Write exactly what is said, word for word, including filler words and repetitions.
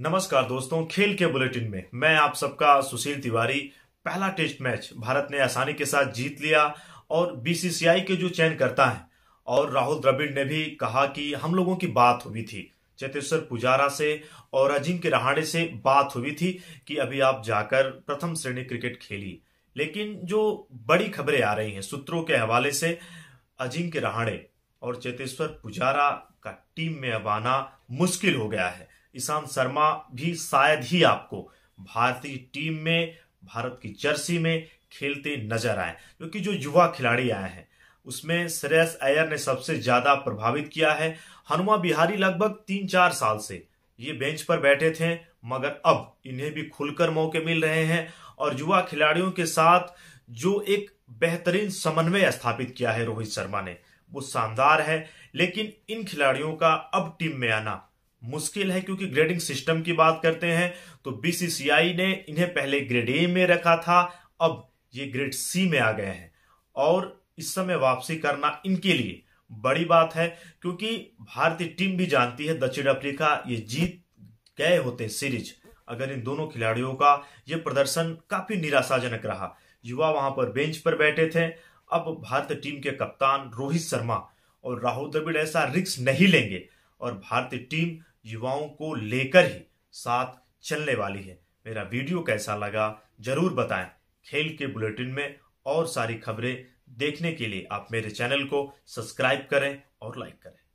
नमस्कार दोस्तों, खेल के बुलेटिन में मैं आप सबका सुशील तिवारी। पहला टेस्ट मैच भारत ने आसानी के साथ जीत लिया और बीसीसीआई के जो चयनकर्ता हैं और राहुल द्रविड़ ने भी कहा कि हम लोगों की बात हुई थी, चेतेश्वर पुजारा से और अजिंक्य रहाणे से बात हुई थी कि अभी आप जाकर प्रथम श्रेणी क्रिकेट खेलिए। लेकिन जो बड़ी खबरें आ रही हैं सूत्रों के हवाले से, अजिंक्य रहाणे और चेतेश्वर पुजारा का टीम में अब आना मुश्किल हो गया है। ईशांत शर्मा भी शायद ही आपको भारतीय टीम में, भारत की जर्सी में खेलते नजर आए, क्योंकि जो युवा खिलाड़ी आए हैं उसमें श्रेयस अय्यर ने सबसे ज्यादा प्रभावित किया है। हनुमा बिहारी लगभग तीन चार साल से ये बेंच पर बैठे थे, मगर अब इन्हें भी खुलकर मौके मिल रहे हैं और युवा खिलाड़ियों के साथ जो एक बेहतरीन समन्वय स्थापित किया है रोहित शर्मा ने, वो शानदार है। लेकिन इन खिलाड़ियों का अब टीम में आना मुश्किल है, क्योंकि ग्रेडिंग सिस्टम की बात करते हैं तो बीसीसीआई ने इन्हें पहले ग्रेड ए में रखा था, अब ये ग्रेड सी में आ गए हैं और इस समय वापसी करना इनके लिए बड़ी बात है, क्योंकि भारतीय टीम भी जानती है दक्षिण अफ्रीका ये जीत गए होते सीरीज अगर इन दोनों खिलाड़ियों का ये प्रदर्शन काफी निराशाजनक रहा। युवा वहां पर बेंच पर बैठे थे, अब भारतीय टीम के कप्तान रोहित शर्मा और राहुल द्रविड़ ऐसा रिस्क नहीं लेंगे और भारतीय टीम युवाओं को लेकर ही साथ चलने वाली है। मेरा वीडियो कैसा लगा जरूर बताएं। खेल के बुलेटिन में और सारी खबरें देखने के लिए आप मेरे चैनल को सब्सक्राइब करें और लाइक करें।